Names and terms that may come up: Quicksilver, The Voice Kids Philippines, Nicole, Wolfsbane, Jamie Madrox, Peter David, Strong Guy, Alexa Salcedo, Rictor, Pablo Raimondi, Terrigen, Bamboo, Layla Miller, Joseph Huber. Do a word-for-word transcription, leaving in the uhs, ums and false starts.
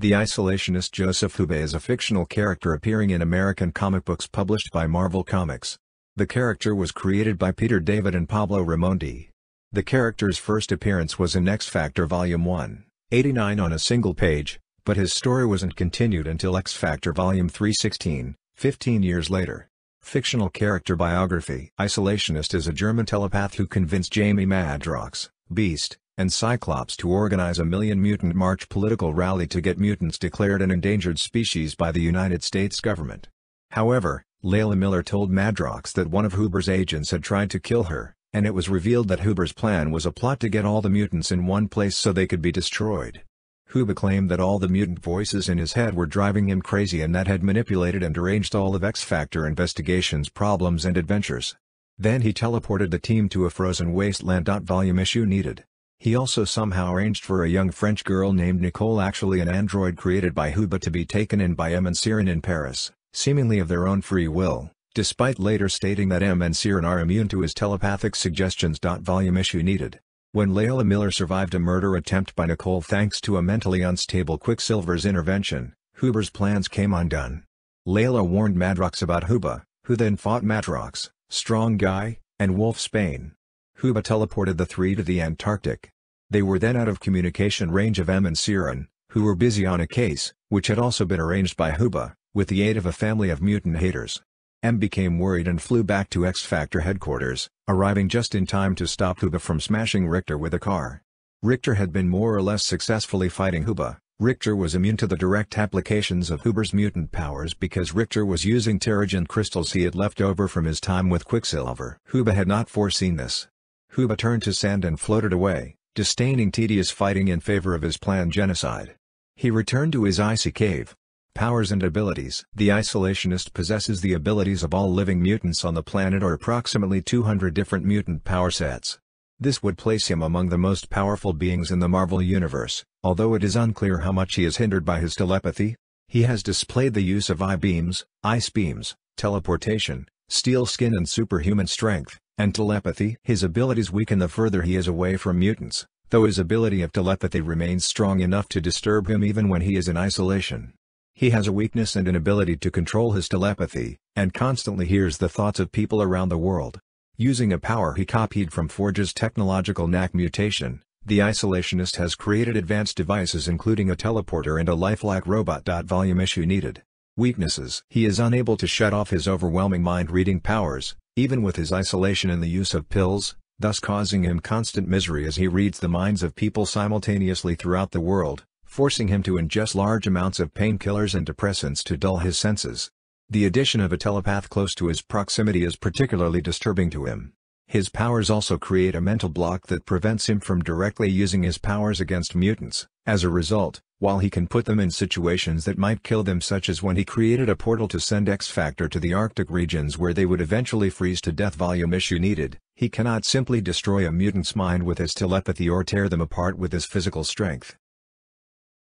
The isolationist Joseph Huber is a fictional character appearing in American comic books published by Marvel Comics. The character was created by Peter David and Pablo Raimondi. The character's first appearance was in X Factor Volume one, eighty-nine on a single page, but his story wasn't continued until X Factor Volume three sixteen, fifteen years later. Fictional character biography. Isolationist is a German telepath who convinced Jamie Madrox, Beast, and Cyclops to organize a Million Mutant March political rally to get mutants declared an endangered species by the United States government. However, Layla Miller told Madrox that one of Huber's agents had tried to kill her, and it was revealed that Huber's plan was a plot to get all the mutants in one place so they could be destroyed. Huber claimed that all the mutant voices in his head were driving him crazy and that had manipulated and deranged all of X-Factor Investigation's problems and adventures. Then he teleported the team to a frozen wasteland. Volume issue needed. He also somehow arranged for a young French girl named Nicole, actually an android created by Huber, to be taken in by M and Siren in Paris, seemingly of their own free will, despite later stating that M and Siren are immune to his telepathic suggestions. Volume issue needed. When Layla Miller survived a murder attempt by Nicole thanks to a mentally unstable Quicksilver's intervention, Huber's plans came undone. Layla warned Madrox about Huber, who then fought Madrox, Strong Guy, and Wolfsbane. Huber teleported the three to the Antarctic. They were then out of communication range of M and Siren, who were busy on a case, which had also been arranged by Huber, with the aid of a family of mutant haters. M became worried and flew back to X-Factor headquarters, arriving just in time to stop Huber from smashing Rictor with a car. Rictor had been more or less successfully fighting Huber. Rictor was immune to the direct applications of Huber's mutant powers because Rictor was using Terrigen crystals he had left over from his time with Quicksilver. Huber had not foreseen this. Huber turned to sand and floated away, disdaining tedious fighting in favor of his planned genocide. He returned to his icy cave. Powers and abilities. The isolationist possesses the abilities of all living mutants on the planet, or approximately two hundred different mutant power sets. This would place him among the most powerful beings in the Marvel Universe, although it is unclear how much he is hindered by his telepathy. He has displayed the use of I-beams, ice beams, teleportation, steel skin and superhuman strength, and telepathy. His abilities weaken the further he is away from mutants, though his ability of telepathy remains strong enough to disturb him even when he is in isolation. He has a weakness and an ability to control his telepathy, and constantly hears the thoughts of people around the world. Using a power he copied from Forge's technological knack mutation, the isolationist has created advanced devices including a teleporter and a lifelike robot. Volume issue needed. Weaknesses. He is unable to shut off his overwhelming mind-reading powers, even with his isolation and the use of pills, thus causing him constant misery as he reads the minds of people simultaneously throughout the world, forcing him to ingest large amounts of painkillers and depressants to dull his senses. The addition of a telepath close to his proximity is particularly disturbing to him. His powers also create a mental block that prevents him from directly using his powers against mutants. As a result, while he can put them in situations that might kill them, such as when he created a portal to send X-Factor to the Arctic regions where they would eventually freeze to death. Volume issue needed, he cannot simply destroy a mutant's mind with his telepathy or tear them apart with his physical strength.